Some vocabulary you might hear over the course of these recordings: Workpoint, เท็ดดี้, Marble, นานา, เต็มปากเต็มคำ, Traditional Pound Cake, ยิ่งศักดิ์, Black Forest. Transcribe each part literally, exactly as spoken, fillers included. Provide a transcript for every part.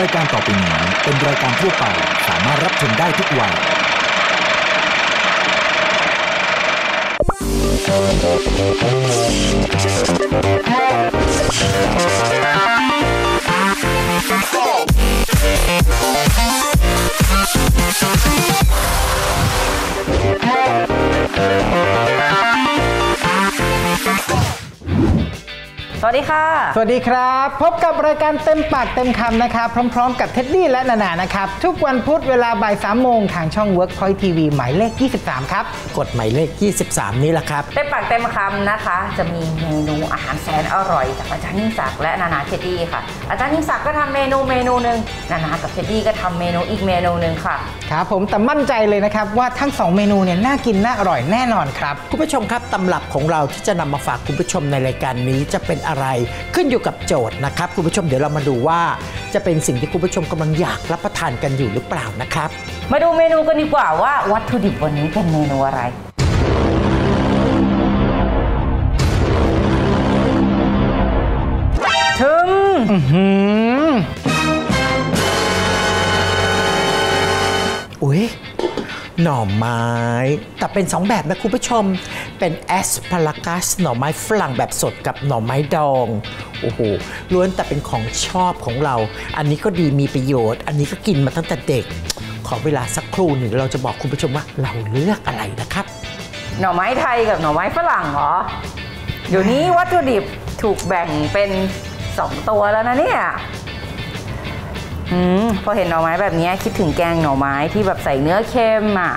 รายการต่อไปนี้เป็นรายการทั่วไปสามารถรับชมได้ทุกวัยสวัสดีค่ะสวัสดีครับพบกับรายการเต็มปากเต็มคำนะครับพร้อมๆกับเท็ดดี้และนานานะครับทุกวันพุธเวลาบ่ายสามโมงทางช่อง Workpoint ที วี หมายเลขยี่สิบสามครับกดหมายเลขยี่สิบสามนี้แหละครับเต็มปากเต็มคำนะคะจะมีเมนูอาหารแสนอร่อยจากอาจารย์ยิ่งศักดิ์และนานาเท็ดดี้ค่ะอาจารย์ยิ่งศักดิ์ก็ทำเมนูเมนูหนึ่งนานากับเท็ดดี้ก็ทำเมนูอีกเมนูหนึ่งค่ะครับผมแต่มั่นใจเลยนะครับว่าทั้งสองเมนูเนี่ยน่ากินน่าอร่อยแน่นอนครับคุณผู้ชมครับตำรับของเราที่จะนำมาฝากคุณผู้ชมในรายการนี้จะเป็นอะไรขึ้นอยู่กับโจทย์นะครับคุณผู้ชมเดี๋ยวเรามาดูว่าจะเป็นสิ่งที่คุณผู้ชมกำลังอยากรับประทานกันอยู่หรือเปล่านะครับมาดูเมนูกันดีกว่าว่าวัตถุดิบวันนี้เป็นเมนูอะไรถึงอุ้ยหน่อไม้แต่เป็นสองแบบนะคุณผู้ชมเป็นแอสพารากัสหน่อไม้ฝรั่งแบบสดกับหน่อไม้ดองโอ้โหล้วนแต่เป็นของชอบของเราอันนี้ก็ดีมีประโยชน์อันนี้ก็กินมาตั้งแต่เด็กขอเวลาสักครู่หนึ่งเราจะบอกคุณผู้ชมว่าเราเลือกอะไรนะครับหน่อไม้ไทยกับหน่อไม้ฝรั่งเหรอเดี๋ยวนี้วัตถุดิบถูกแบ่งเป็นสองตัวแล้วนะเนี่ยพอเห็นหน่อไม้แบบนี้คิดถึงแกงหน่อไม้ที่แบบใส่เนื้อเค็มอ่ะ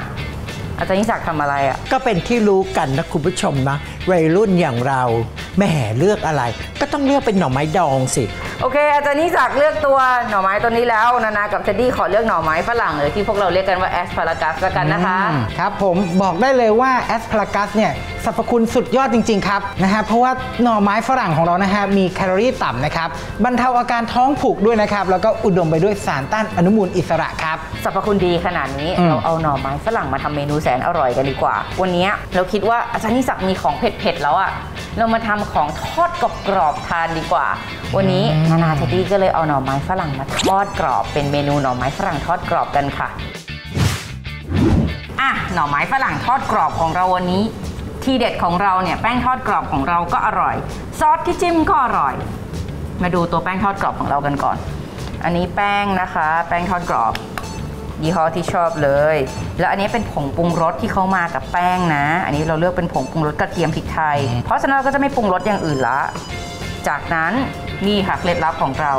อาจารย์ยิ่งศักดิ์ทำอะไรอ่ะก็เป็นที่รู้กันนะคุณผู้ชมนะวัยรุ่นอย่างเราแหมเลือกอะไรก็ต้องเลือกเป็นหน่อไม้ดองสิโอเคอาจารย์ยิ่งศักดิ์เลือกตัวหน่อไม้ตัวนี้แล้วนานากับเท็ดดี้ขอเลือกหน่อไม้ฝรั่งหรือที่พวกเราเรียกกันว่าแอสพารากัสกันนะคะครับผมบอกได้เลยว่าแอสพารากัสเนี่ยสรรพคุณสุดยอดจริงๆครับนะฮะเพราะว่าหน่อไม้ฝรั่งของเรานะฮะมีแคลอรี่ต่ำนะครับบรรเทาอาการท้องผูกด้วยนะครับแล้วก็อุดมไปด้วยสารต้านอนุมูลอิสระครับสรรพคุณดีขนาดนี้เราเอาหน่อไม้ฝรั่งมาทำเมนูแสนอร่อยกันดีกว่าวันนี้เราคิดว่าอาจารย์ยิ่งศักดิ์มีของเผ็ดๆแล้วอะเรามาทำของทอดกรอบๆทานดีกว่าวันนี้นานาเท็ดดี้ก็เลยเอาหน่อไม้ฝรั่งมาทอดกรอบเป็นเมนูหน่อไม้ฝรั่งทอดกรอบกันค่ะอ่ะหน่อไม้ฝรั่งทอดกรอบของเราวันนี้ทีเด็ดของเราเนี่ยแป้งทอดกรอบของเราก็อร่อยซอสที่จิ้มก็อร่อยมาดูตัวแป้งทอดกรอบของเรากันก่อนอันนี้แป้งนะคะแป้งทอดกรอบยี่ห้อที่ชอบเลยแล้วอันนี้เป็นผงปรุงรสที่เขามากับแป้งนะอันนี้เราเลือกเป็นผงปรุงรสกระเทียมพริกไทยเพราะฉะนั้นเราก็จะไม่ปรุงรสอย่างอื่นละจากนั้นนี่ค่ะเคล็ดลับของเรา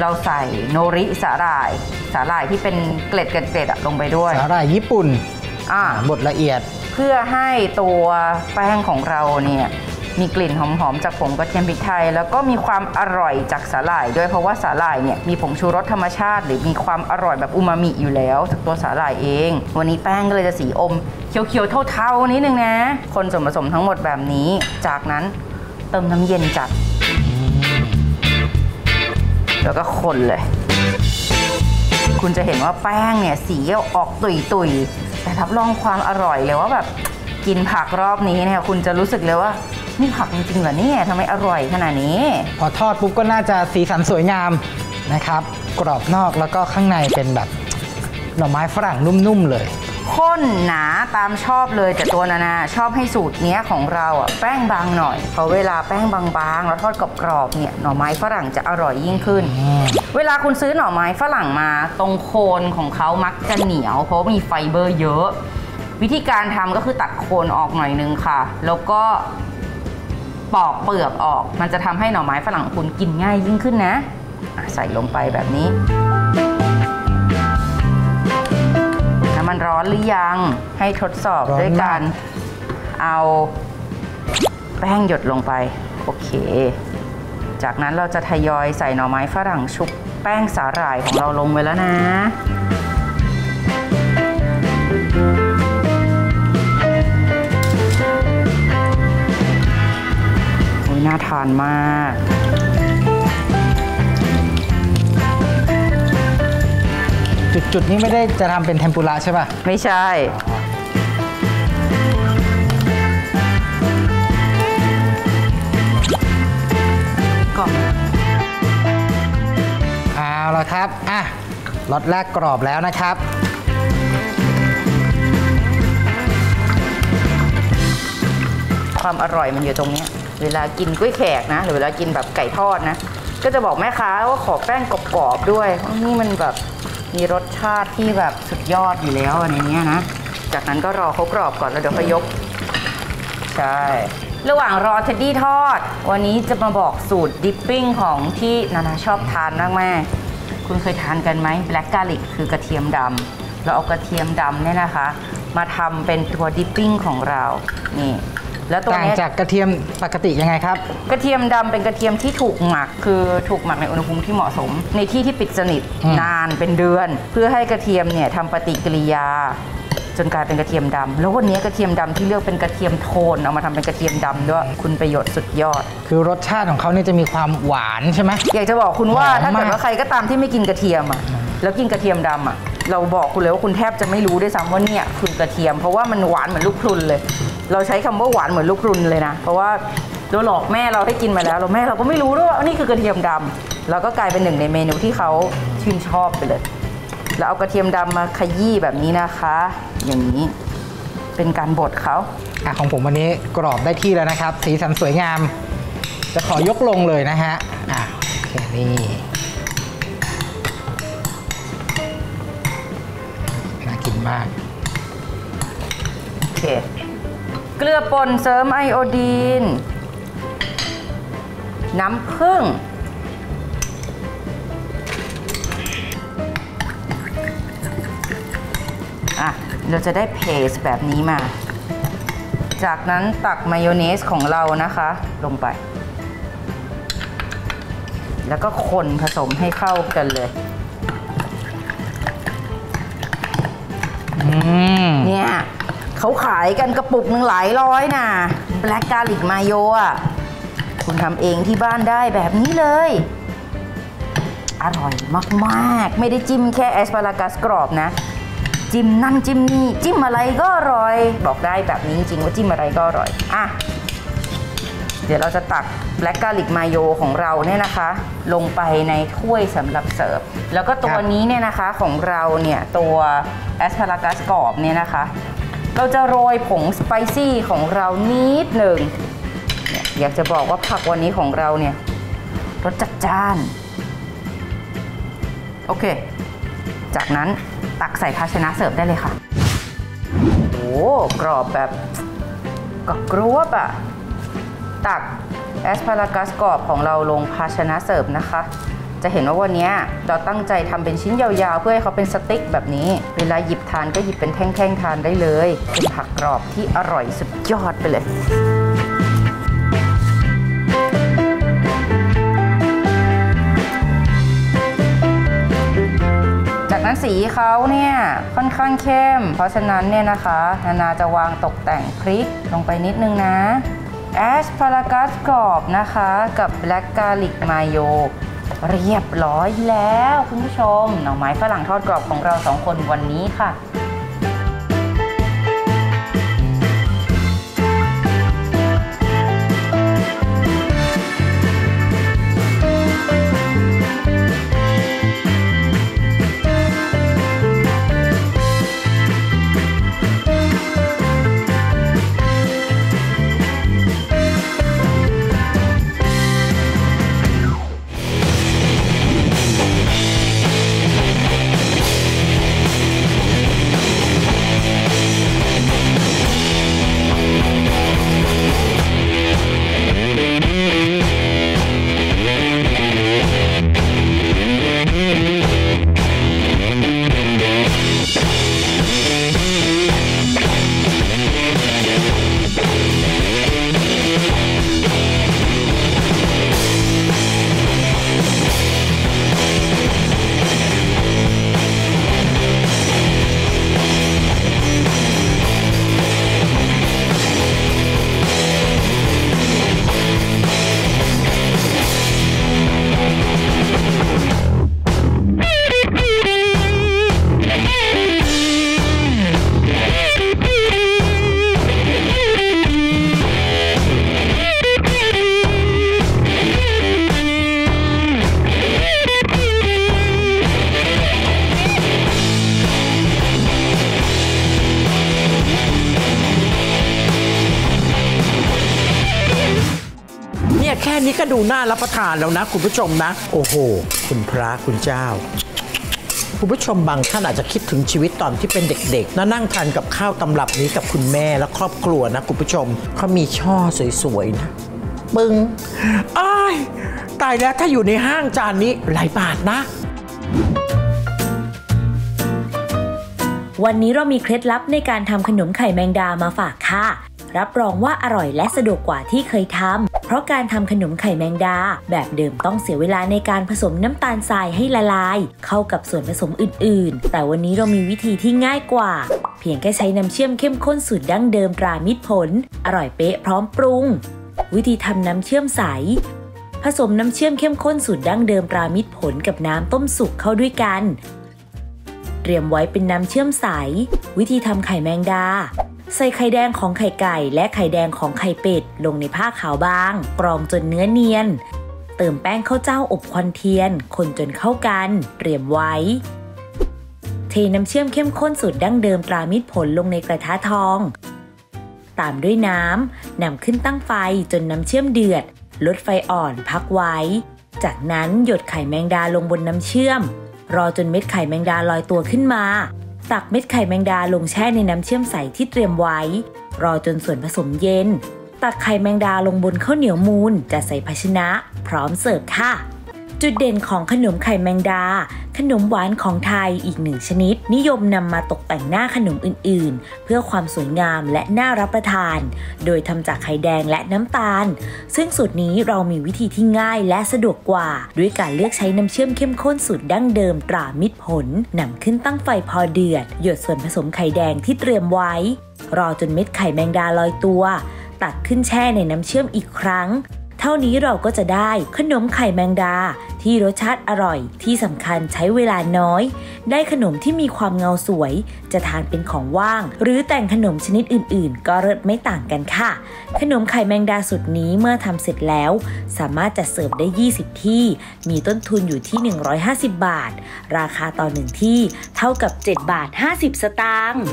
เราใส่โนริสาหร่ายสาหร่ายที่เป็นเกล็ดเกล็ดลงไปด้วยสาหร่ายญี่ปุ่นอ่าบดละเอียดเพื่อให้ตัวแป้งของเราเนี่ยมีกลิ่นหอมๆจากผงกระเทียมพริกไทยแล้วก็มีความอร่อยจากสาหร่ายด้วยเพราะว่าสาหร่ายเนี่ยมีผงชูรสธรรมชาติหรือมีความอร่อยแบบอูมามิอยู่แล้วจากตัวสาหร่ายเองวันนี้แป้งก็เลยจะสีอมเขียวๆเทาๆนิดนึงนะคนส่วนผสมทั้งหมดแบบนี้จากนั้นเติมน้ำเย็นจัดแล้วก็คนเลยคุณจะเห็นว่าแป้งเนี่ยสีออกตุยๆแต่รับรองความอร่อยเลยว่าแบบกินผักรอบนี้เนี่ยคุณจะรู้สึกเลยว่านี่ผักจริงๆเหรอเนี่ยทำไมอร่อยขนาดนี้พอทอดปุ๊บก็น่าจะสีสันสวยงามนะครับกรอบนอกแล้วก็ข้างในเป็นแบบหน่อไม้ฝรั่งนุ่มๆเลยข้นหนาตามชอบเลยแต่ตัวนานาชอบให้สูตรเนี้ยของเราอ่ะแป้งบางหน่อยเพราะเวลาแป้งบางๆแล้วทอดกรอบๆเนี่ยหน่อไม้ฝรั่งจะอร่อยยิ่งขึ้นเวลาคุณซื้อหน่อไม้ฝรั่งมาตรงโคนของเขามักจะเหนียวเพราะมีไฟเบอร์เยอะวิธีการทำก็คือตัดโคนออกหน่อยนึงค่ะแล้วก็ปอกเปลือกออกมันจะทำให้หน่อไม้ฝรั่งคุณกินง่ายยิ่งขึ้นนะใส่ลงไปแบบนี้มันร้อนหรือยังให้ทดสอบด้วยการเอาแป้งหยดลงไปโอเคจากนั้นเราจะทยอยใส่หน่อไม้ฝรั่งชุบแป้งสาหร่ายของเราลงไปแล้วนะโอ้ยน่าทานมากจุดๆนี้ไม่ได้จะทำเป็นเทมปุระใช่ป่ะไม่ใช่เอา ละครับอ่ะล็อตแรกกรอบแล้วนะครับความอร่อยมันอยู่ตรงนี้เวลากินกล้วยแขกนะหรือเวลากินแบบไก่ทอดนะก็จะบอกแม่ค้าว่าขอแป้งกรอบๆด้วยเพราะนี่มันแบบมีรสชาติที่แบบสุดยอดอยู่แล้วในนี้นะจากนั้นก็รอเขากรอบก่อนแล้วเดี๋ยวค่อยยกใช่ระหว่างรอเทดดี้ทอดวันนี้จะมาบอกสูตรดิปปิ้งของที่นานาชอบทานมากแม่คุณเคยทานกันไหมแบล็กกาลิกคือกระเทียมดำเราเอากระเทียมดำเนี่ยนะคะมาทำเป็นตัวดิปปิ้งของเรานี่ต่างจากกระเทียมปกติยังไงครับกระเทียมดำเป็นกระเทียมที่ถูกหมักคือถูกหมักในอุณหภูมิที่เหมาะสมในที่ที่ปิดสนิทนานเป็นเดือนเพื่อให้กระเทียมเนี่ยทำปฏิกิริยาจนกลายเป็นกระเทียมดำแล้ววันนี้กระเทียมดำที่เลือกเป็นกระเทียมโทนเอามาทำเป็นกระเทียมดำด้วยคุณประโยชน์สุดยอดคือรสชาติของเขาเนี่ยจะมีความหวานใช่ไหมอยากจะบอกคุณว่าถ้าเกิดว่าใครก็ตามที่ไม่กินกระเทียมอ่ะแล้วกินกระเทียมดำอ่ะเราบอกคุณเลยว่าคุณแทบจะไม่รู้ด้วยซ้ำว่าเนี่ยคือกระเทียมเพราะว่ามันหวานเหมือนลูกพรุนเลยเราใช้คำว่าหวานเหมือนลูกพรุนเลยนะเพราะว่าเราหลอกแม่เราให้กินมาแล้วเราแม่เราก็ไม่รู้ด้วยว่านี่คือกระเทียมดำเราก็กลายเป็นหนึ่งในเมนูที่เขาชื่นชอบไปเลยแล้วเอากระเทียมดำมาขยี้แบบนี้นะคะอย่างนี้เป็นการบดเขาอ่ะของผมวันนี้กรอบได้ที่แล้วนะครับสีสันสวยงามจะขอยกลงเลยนะฮะอ่ะโอเคนี่น่ากินมากโอเคเกลือป่นเสริมไอโอดีนน้ำผึ้งอ่ะเราจะได้เพสแบบนี้มาจากนั้นตักมายองเนสของเรานะคะลงไปแล้วก็คนผสมให้เข้ากันเลยเนี่ยเขาขายกันกระปุกหนึ่งหลายร้อยนะแบล็กกาลิกมายอ่ะคุณทำเองที่บ้านได้แบบนี้เลยอร่อยมากๆไม่ได้จิ้มแค่แอสพารากัสกรอบนะจิ้มนั่นจิ้มนี่จิ้มอะไรก็อร่อยบอกได้แบบนี้จริงว่าจิ้มอะไรก็อร่อยอ่ะเดี๋ยวเราจะตักแบล็กกาลิกมายโยของเราเนี่ยนะคะลงไปในถ้วยสำหรับเสิร์ฟแล้วก็ตัวนี้เนี่ยนะคะของเราเนี่ยตัวแอสพารากัสกรอบเนี่ยนะคะเราจะโรยผงสไปซี่ของเรานิดหนึ่งอยากจะบอกว่าผักวันนี้ของเราเนี่ยรสจัดจ้านโอเคจากนั้นตักใส่ภาชนะเสิร์ฟได้เลยค่ะโอ้กรอบแบบกรอบกรวบอะตักแอสพารากัสกรอบของเราลงภาชนะเสิร์ฟนะคะจะเห็นว่าวันนี้เราตั้งใจทำเป็นชิ้นยาวๆเพื่อให้เขาเป็นสติ๊กแบบนี้เวลาหยิบทานก็หยิบเป็นแท่งๆทานได้เลยเป็นผักกรอบที่อร่อยสุดยอดไปเลยสีเขาเนี่ยค่อนข้างเข้มเพราะฉะนั้นเนี่ยนะคะนานาจะวางตกแต่งพริกลงไปนิดนึงนะแอสพารากัสกรอบนะคะกับแบล็กกาลิกมายโยเรียบร้อยแล้วคุณผู้ชมหน่อไม้ฝรั่งทอดกรอบของเราสองคนวันนี้ค่ะ นี้ก็ดูน่ารับประทานแล้วนะคุณผู้ชมนะโอ้โหคุณพระคุณเจ้าคุณผู้ชมบางท่านอาจจะคิดถึงชีวิตตอนที่เป็นเด็กๆนั่งทานกับข้าวตำรับนี้กับคุณแม่และครอบครัวนะคุณผู้ชมเขามีช่อสวยๆนะปึ้งอ้ายตายแล้วถ้าอยู่ในห้างจานนี้หลายบาทนะวันนี้เรามีเคล็ดลับในการทำขนมไข่แมงดามาฝากค่ะรับรองว่าอร่อยและสะดวกกว่าที่เคยทำเพราะการทำขนมไข่แมงดาแบบเดิมต้องเสียเวลาในการผสมน้ำตาลทรายให้ละลายเข้ากับส่วนผสมอื่นๆแต่วันนี้เรามีวิธีที่ง่ายกว่าเพียงแค่ใช้น้ำเชื่อมเข้มข้นสูตรดั้งเดิมตรามิตรผลอร่อยเป๊ะพร้อมปรุงวิธีทำน้ำเชื่อมใสผสมน้ำเชื่อมเข้มข้นสูตรดั้งเดิมตรามิตรผลกับน้ำต้มสุกเข้าด้วยกันเตรียมไว้เป็นน้ำเชื่อมใสวิธีทำไข่แมงดาใส่ไข่แดงของไข่ไก่และไข่แดงของไข่เป็ดลงในผ้าขาวบางกรองจนเนื้อเนียนเติมแป้งข้าวเจ้าอบควันเทียนคนจนเข้ากันเตรียมไว้เทน้ำเชื่อมเข้มข้นสูตรดั้งเดิมตรามิตรผลลงในกระทะทองตามด้วยน้ำนำขึ้นตั้งไฟจนน้ำเชื่อมเดือดลดไฟอ่อนพักไว้จากนั้นหยดไข่แมงดาลงบนน้ำเชื่อมรอจนเม็ดไข่แมงดาลอยตัวขึ้นมาตักเม็ดไข่แมงดาลงแช่ในน้ำเชื่อมใสที่เตรียมไว้รอจนส่วนผสมเย็นตักไข่แมงดาลงบนข้าวเหนียวมูลจะใส่ภาชนะพร้อมเสิร์ฟค่ะจุดเด่นของขนมไข่แมงดาขนมหวานของไทยอีกหนึ่งชนิดนิยมนำมาตกแต่งหน้าขนมอื่นๆเพื่อความสวยงามและน่ารับประทานโดยทำจากไข่แดงและน้ำตาลซึ่งสูตรนี้เรามีวิธีที่ง่ายและสะดวกกว่าด้วยการเลือกใช้น้ำเชื่อมเข้มข้นสูตรดั้งเดิมตรามิตรผลนำขึ้นตั้งไฟพอเดือดหยดส่วนผสมไข่แดงที่เตรียมไว้รอจนเม็ดไข่แมงดาลอยตัวตักขึ้นแช่ในน้ำเชื่อมอีกครั้งเท่านี้เราก็จะได้ขนมไข่แมงดาที่รสชาติอร่อยที่สำคัญใช้เวลาน้อยได้ขนมที่มีความเงาสวยจะทานเป็นของว่างหรือแต่งขนมชนิดอื่นๆก็เลิศไม่ต่างกันค่ะขนมไข่แมงดาสูตรนี้เมื่อทำเสร็จแล้วสามารถจัดเสิร์ฟได้ยี่สิบที่มีต้นทุนอยู่ที่หนึ่งร้อยห้าสิบบาทราคาต่อหนึ่งที่เท่ากับเจ็ดบาทห้าสิบสตางค์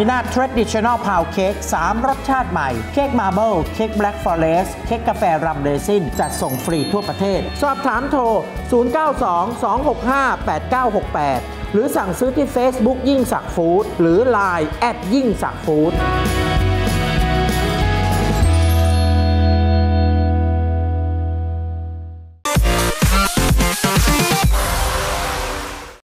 มีหน้า Traditional Pound Cake สามรสชาติใหม่เค้ก Marble เค้ก Black Forest เค้กกาแฟรัมเรซินจัดส่งฟรีทั่วประเทศสอบถามโทรศูนย์ เก้า สอง สอง หก ห้า แปด เก้า หก แปดหรือสั่งซื้อที่ Facebook ยิ่งศักดิ์ฟู้ดหรือ ไลน์ แอท ยิ่งศักดิ์ฟู้ด